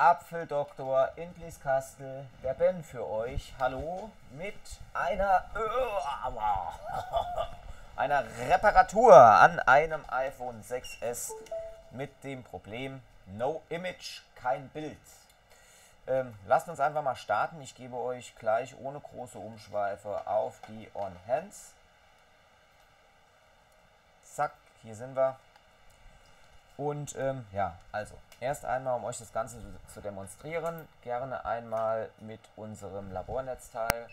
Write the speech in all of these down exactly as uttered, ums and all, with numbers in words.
Apfeldoktor in Blieskastel, der Ben für euch. Hallo mit einer, äh, einer Reparatur an einem iPhone sechs S mit dem Problem No Image, kein Bild. Ähm, lasst uns einfach mal starten. Ich gebe euch gleich ohne große Umschweife auf die On Hands. Zack, hier sind wir. Und ähm, ja, also erst einmal, um euch das Ganze zu demonstrieren, gerne einmal mit unserem Labornetzteil.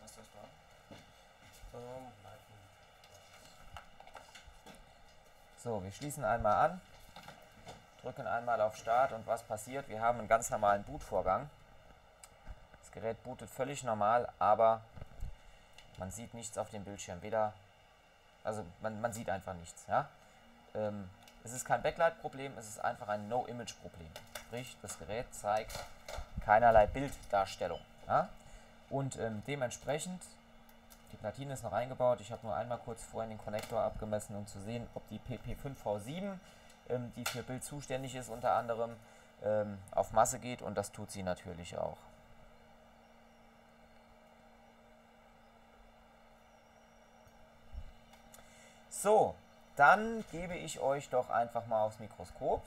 Was ist das da? So, wir schließen einmal an, drücken einmal auf Start und was passiert? Wir haben einen ganz normalen Bootvorgang. Das Gerät bootet völlig normal, aber man sieht nichts auf dem Bildschirm, weder. Also man, man sieht einfach nichts. Ja? Ähm, es ist kein Backlight-Problem, es ist einfach ein No-Image-Problem. Sprich, das Gerät zeigt keinerlei Bilddarstellung. Ja? Und ähm, dementsprechend, die Platine ist noch eingebaut, ich habe nur einmal kurz vorhin den Konnektor abgemessen, um zu sehen, ob die P P fünf V sieben, ähm, die für Bild zuständig ist unter anderem, ähm, auf Masse geht, und das tut sie natürlich auch. So, dann gebe ich euch doch einfach mal aufs Mikroskop,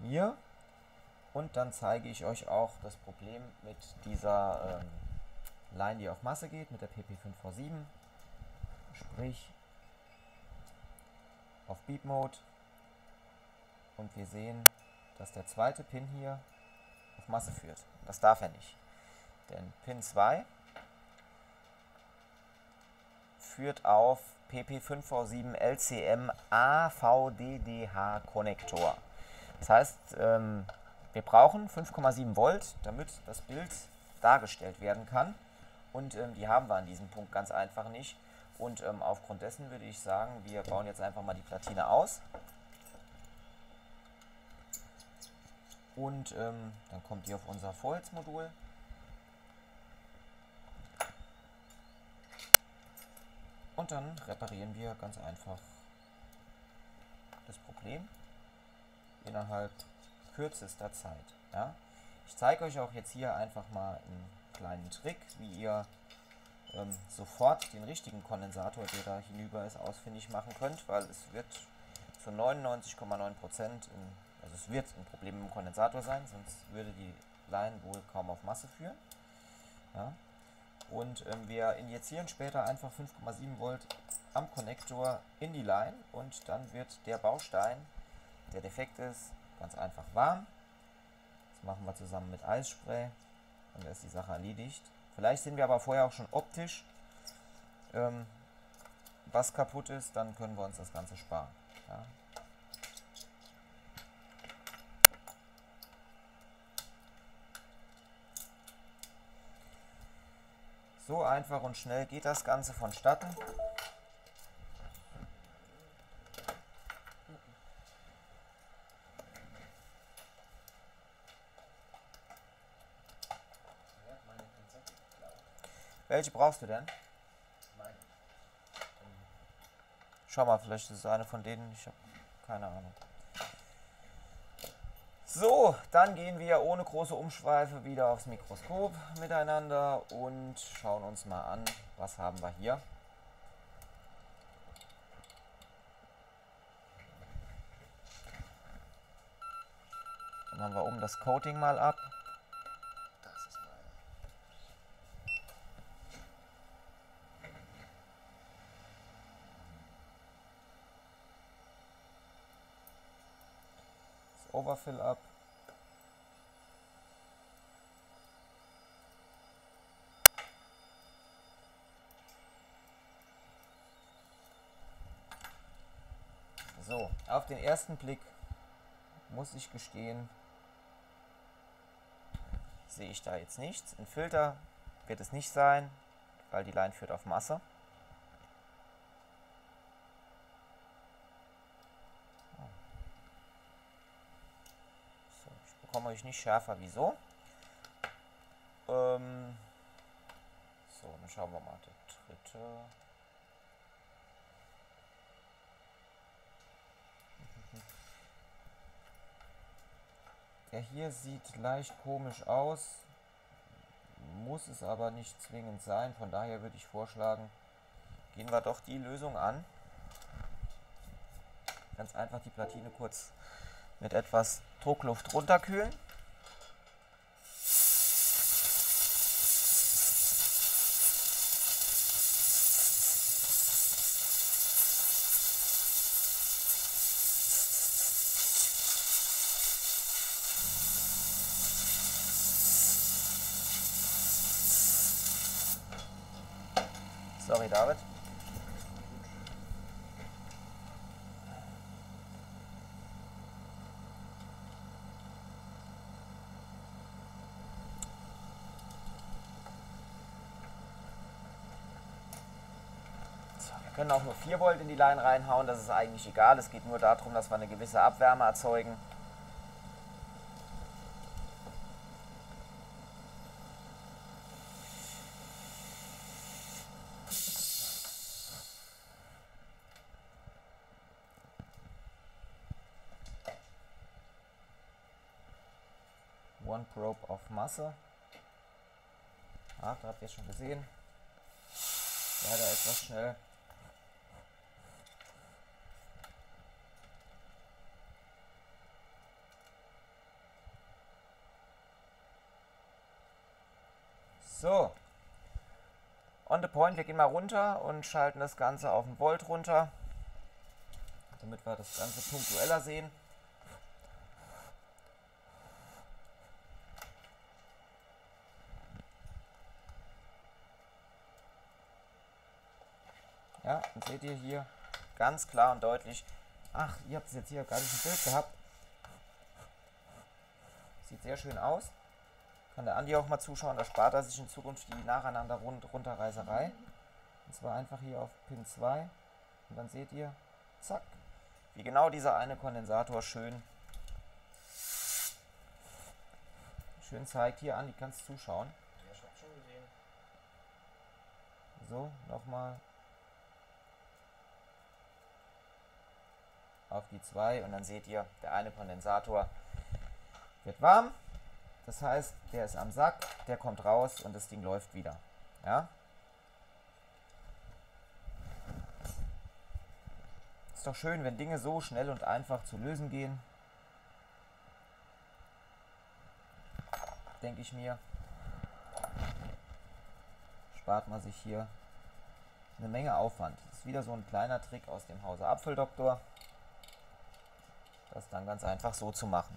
hier, und dann zeige ich euch auch das Problem mit dieser ähm, Line, die auf Masse geht, mit der P P fünf V sieben, sprich auf D F Ü-Mode, und wir sehen, dass der zweite Pin hier auf Masse führt. Das darf er nicht, denn Pin zwei führt auf P P fünf V sieben L C M A V D D H-Konnektor. Das heißt, ähm, wir brauchen fünf Komma sieben Volt, damit das Bild dargestellt werden kann. Und ähm, die haben wir an diesem Punkt ganz einfach nicht. Und ähm, aufgrund dessen würde ich sagen, wir bauen jetzt einfach mal die Platine aus. Und ähm, dann kommt die auf unser Vorhitzmodul. Und dann reparieren wir ganz einfach das Problem innerhalb kürzester Zeit. Ja? Ich zeige euch auch jetzt hier einfach mal einen kleinen Trick, wie ihr ähm, sofort den richtigen Kondensator, der da hinüber ist, ausfindig machen könnt, weil es wird zu neunundneunzig Komma neun Prozent, also es wird ein Problem im Kondensator sein, sonst würde die Line wohl kaum auf Masse führen. Ja? Und ähm, wir injizieren später einfach fünf Komma sieben Volt am Konnektor in die Line, und dann wird der Baustein, der defekt ist, ganz einfach warm. Das machen wir zusammen mit Eisspray und da ist die Sache erledigt. Vielleicht sehen wir aber vorher auch schon optisch, ähm, was kaputt ist, dann können wir uns das Ganze sparen. Ja. So einfach und schnell geht das Ganze vonstatten. Welche brauchst du denn? Schau mal, vielleicht ist es eine von denen, ich habe keine Ahnung. So, dann gehen wir ohne große Umschweife wieder aufs Mikroskop miteinander und schauen uns mal an, was haben wir hier. Dann machen wir oben das Coating mal ab. Overfill ab. So, auf den ersten Blick muss ich gestehen, sehe ich da jetzt nichts. Ein Filter wird es nicht sein, weil die Line führt auf Masse. Komme ich nicht schärfer, wieso? Ähm so, dann schauen wir mal, der dritte. Mhm. Der hier sieht leicht komisch aus, muss es aber nicht zwingend sein. Von daher würde ich vorschlagen, gehen wir doch die Lösung an. Ganz einfach die Platine kurz mit etwas Druckluft runterkühlen. Sorry, David. So, wir können auch nur vier Volt in die Line reinhauen, das ist eigentlich egal. Es geht nur darum, dass wir eine gewisse Abwärme erzeugen. One Probe auf Masse. Ach, da habt ihr schon gesehen. Leider etwas schnell. So. On the point, wir gehen mal runter und schalten das Ganze auf ein Volt runter, damit wir das Ganze punktueller sehen. Ja, und seht ihr hier ganz klar und deutlich, ach, ihr habt es jetzt hier gar nicht im Bild gehabt. Sieht sehr schön aus. Kann der Andi auch mal zuschauen, da spart er sich in Zukunft die nacheinander rund Runterreiserei. Und zwar einfach hier auf Pin zwei und dann seht ihr, zack, wie genau dieser eine Kondensator schön, schön zeigt. Hier, Andi, kannst zuschauen. Ja, ich hab's schon gesehen. So, nochmal auf die zwei und dann seht ihr, der eine Kondensator wird warm, das heißt, der ist am Sack, der kommt raus und das Ding läuft wieder. Ja? Ist doch schön, wenn Dinge so schnell und einfach zu lösen gehen, denke ich mir. Spart man sich hier eine Menge Aufwand. Das ist wieder so ein kleiner Trick aus dem Hause Apfeldoktor, das dann ganz einfach so zu machen.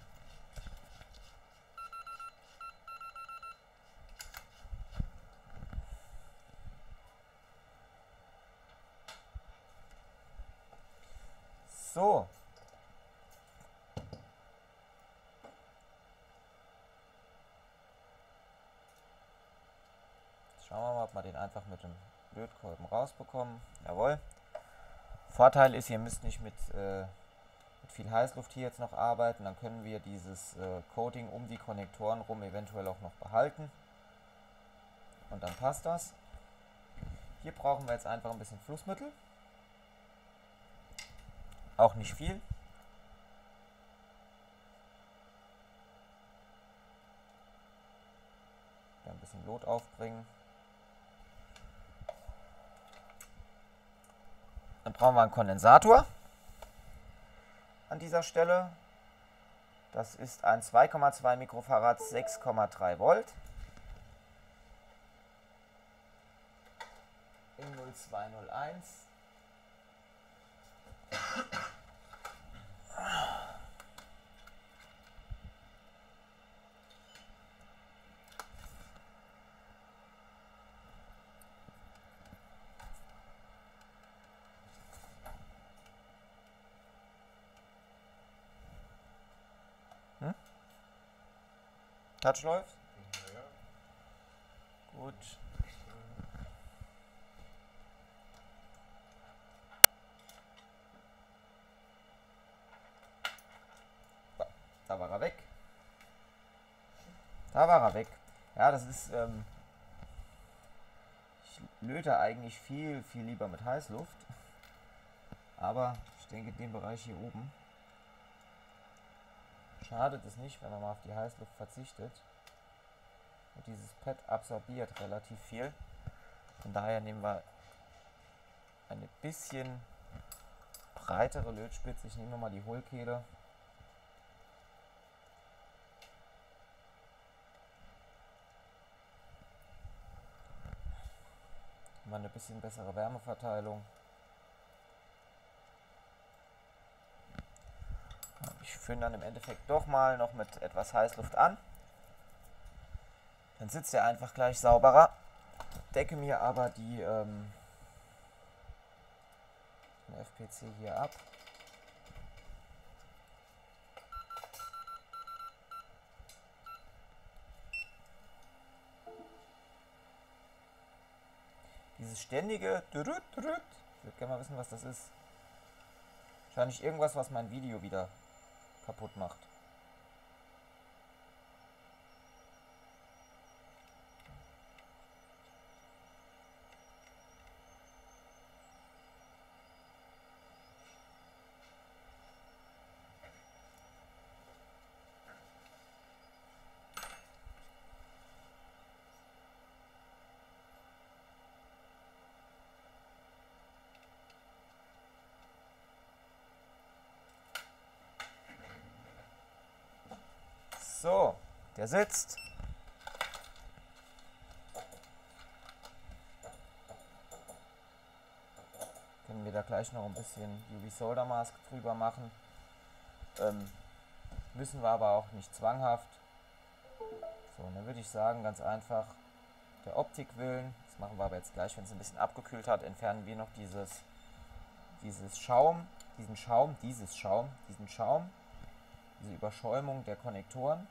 So. Jetzt schauen wir mal, ob wir den einfach mit dem Lötkolben rausbekommen. Jawohl. Vorteil ist, ihr müsst nicht mit äh, mit viel Heißluft hier jetzt noch arbeiten, dann können wir dieses äh, Coating um die Konnektoren rum eventuell auch noch behalten und dann passt das. Hier brauchen wir jetzt einfach ein bisschen Flussmittel, auch nicht viel. Ein bisschen Lot aufbringen. Dann brauchen wir einen Kondensator. An dieser Stelle, das ist ein zwei Komma zwei Mikrofarad, sechs Komma drei Volt in null zwei null eins. Touch läuft? Ja. Gut. Da war er weg. Da war er weg. Ja, das ist... Ähm, ich löte eigentlich viel, viel lieber mit Heißluft. Aber ich denke, in dem Bereich hier oben schadet es nicht, wenn man mal auf die Heißluft verzichtet. Und dieses Pad absorbiert relativ viel. Von daher nehmen wir eine bisschen breitere Lötspitze. Ich nehme mal die Hohlkehle. Mal eine bisschen bessere Wärmeverteilung. Ich führe dann im Endeffekt doch mal noch mit etwas Heißluft an. Dann sitzt er einfach gleich sauberer. Decke mir aber die ähm, den F P C hier ab. Dieses ständige Dürüt, Dürüt. Ich würde gerne mal wissen, was das ist. Wahrscheinlich irgendwas, was mein Video wieder kaputt macht. So, der sitzt. Können wir da gleich noch ein bisschen U V Solder Mask drüber machen. Ähm, müssen wir aber auch nicht zwanghaft. So, dann würde ich sagen, ganz einfach der Optik willen. Das machen wir aber jetzt gleich, wenn es ein bisschen abgekühlt hat, entfernen wir noch dieses, dieses Schaum, diesen Schaum, dieses Schaum, diesen Schaum. Diese Überschäumung der Konnektoren,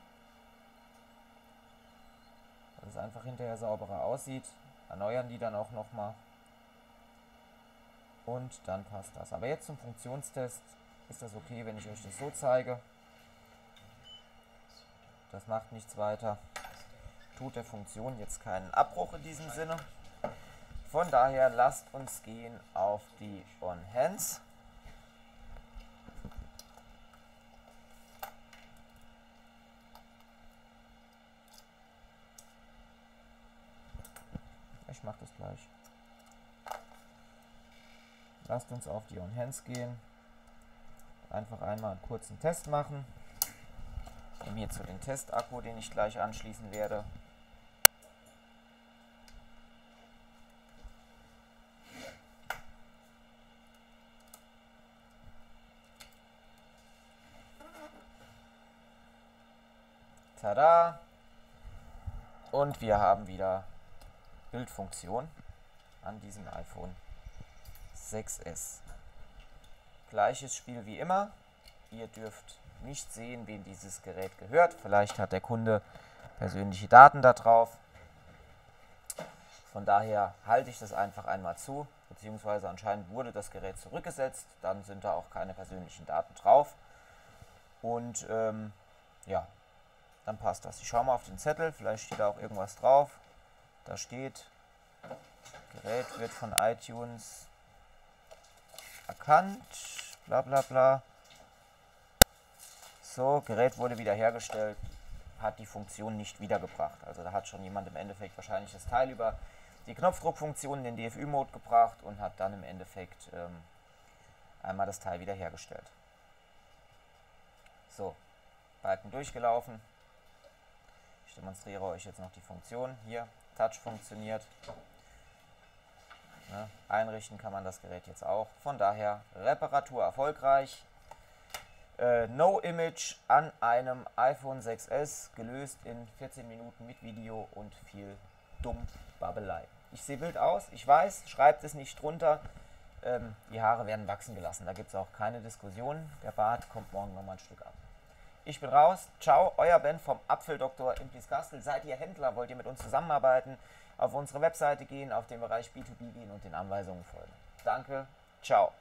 dass es einfach hinterher sauberer aussieht, erneuern die dann auch nochmal und dann passt das. Aber jetzt zum Funktionstest ist das okay, wenn ich euch das so zeige. Das macht nichts weiter, tut der Funktion jetzt keinen Abbruch in diesem Sinne. Von daher lasst uns gehen auf die On-Hands. Ich mache das gleich. Lasst uns auf die On-Hands gehen. Einfach einmal einen kurzen Test machen. Ich nehme hierzu den Testakku, den ich gleich anschließen werde. Tada! Und wir haben wieder Bildfunktion an diesem iPhone sechs S. Gleiches Spiel wie immer. Ihr dürft nicht sehen, wem dieses Gerät gehört. Vielleicht hat der Kunde persönliche Daten da drauf. Von daher halte ich das einfach einmal zu, beziehungsweise anscheinend wurde das Gerät zurückgesetzt. Dann sind da auch keine persönlichen Daten drauf. Und ähm, ja, dann passt das. Ich schaue mal auf den Zettel, vielleicht steht da auch irgendwas drauf. Da steht, Gerät wird von iTunes erkannt, bla bla bla. So, Gerät wurde wiederhergestellt, hat die Funktion nicht wiedergebracht. Also da hat schon jemand im Endeffekt wahrscheinlich das Teil über die Knopfdruckfunktion in den D F Ü-Mode gebracht und hat dann im Endeffekt ähm, einmal das Teil wiederhergestellt. So, Balken durchgelaufen. Ich demonstriere euch jetzt noch die Funktion hier. Touch funktioniert. Ne? Einrichten kann man das Gerät jetzt auch. Von daher Reparatur erfolgreich. Äh, No Image an einem iPhone sechs S gelöst in vierzehn Minuten mit Video und viel Dummbabbelei. Ich sehe wild aus, ich weiß, schreibt es nicht drunter. Ähm, die Haare werden wachsen gelassen. Da gibt es auch keine Diskussion. Der Bart kommt morgen nochmal ein Stück ab. Ich bin raus. Ciao, euer Ben vom Apfeldoktor im Blieskastel. Seid ihr Händler? Wollt ihr mit uns zusammenarbeiten? Auf unsere Webseite gehen, auf den Bereich B zwei B gehen und den Anweisungen folgen. Danke. Ciao.